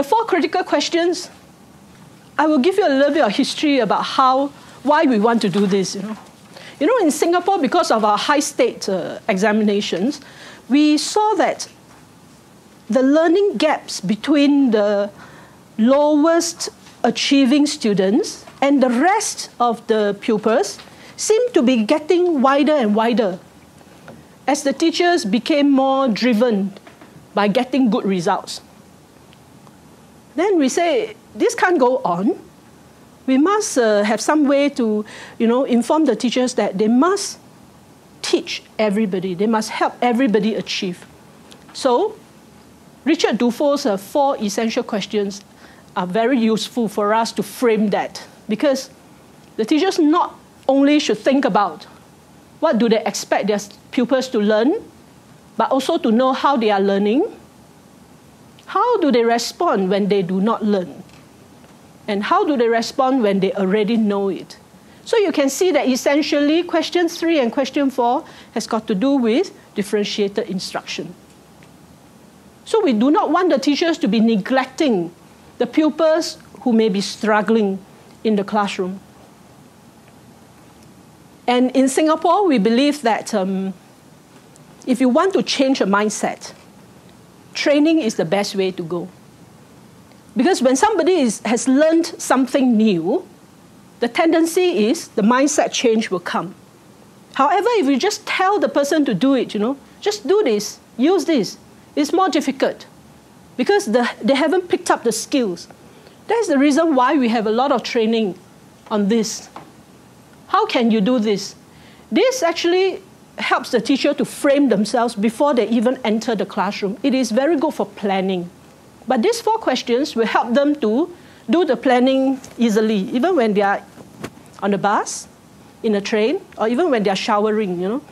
The four critical questions, I will give you a little bit of history about why we want to do this. You know, in Singapore, because of our high-stakes examinations, we saw that the learning gaps between the lowest achieving students and the rest of the pupils seemed to be getting wider and wider as the teachers became more driven by getting good results. Then we say, this can't go on. We must have some way to, inform the teachers that they must teach everybody. They must help everybody achieve. So Richard Dufour's four essential questions are very useful for us to frame that, because the teachers not only should think about what do they expect their pupils to learn, but also to know how they are learning, how do they respond when they do not learn, and how do they respond when they already know it. So you can see that essentially question 3 and question 4 has got to do with differentiated instruction. So we do not want the teachers to be neglecting the pupils who may be struggling in the classroom. And in Singapore, we believe that if you want to change a mindset, training is the best way to go. Because when somebody has learned something new, the tendency is the mindset change will come. However, if you just tell the person to do it, just do this, use this, it's more difficult, because they haven't picked up the skills. That's the reason why we have a lot of training on this. How can you do this? This actually helps the teacher to frame themselves before they even enter the classroom. It is very good for planning. But these four questions will help them to do the planning easily, even when they are on the bus, in a train, or even when they are showering.